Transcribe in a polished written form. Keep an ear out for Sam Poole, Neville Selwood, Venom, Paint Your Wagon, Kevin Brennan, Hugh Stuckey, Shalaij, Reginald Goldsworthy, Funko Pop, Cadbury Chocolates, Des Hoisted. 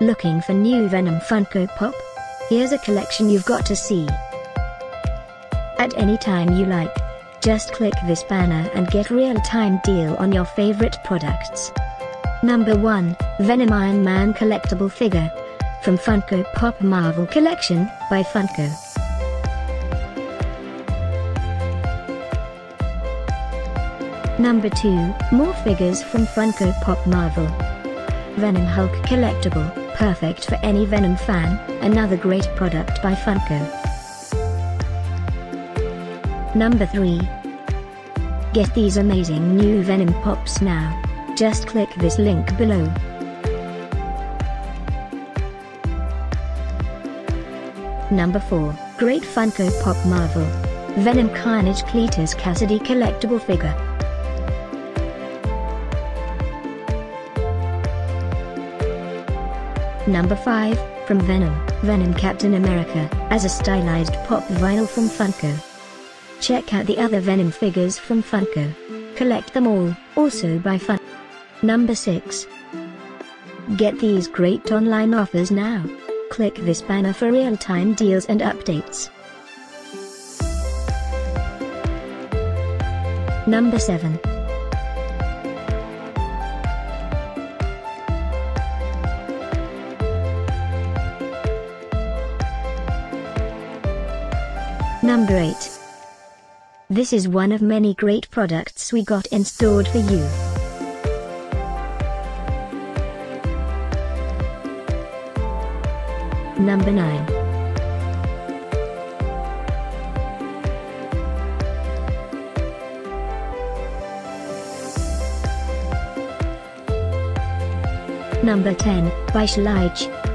Looking for new Venom Funko Pop? Here's a collection you've got to see. At any time you like. Just click this banner and get real-time deal on your favorite products. Number 1, Venom Iron Man collectible figure. From Funko Pop Marvel Collection, by Funko. Number 2, more figures from Funko Pop Marvel. Venom Hulk collectible, perfect for any Venom fan, another great product by Funko. Number 3. Get these amazing new Venom Pops now. Just click this link below. Number 4, great Funko Pop Marvel. Venom Carnage Cletus Kasady collectible figure. Number 5, from Venom, Venom Captain America, as a stylized pop vinyl from Funko. Check out the other Venom figures from Funko. Collect them all, also by Funko. Number 6. Get these great online offers now. Click this banner for real-time deals and updates. Number 7. Number 8. This is one of many great products we got in store for you. Number 9. Number 10, by Shalaij.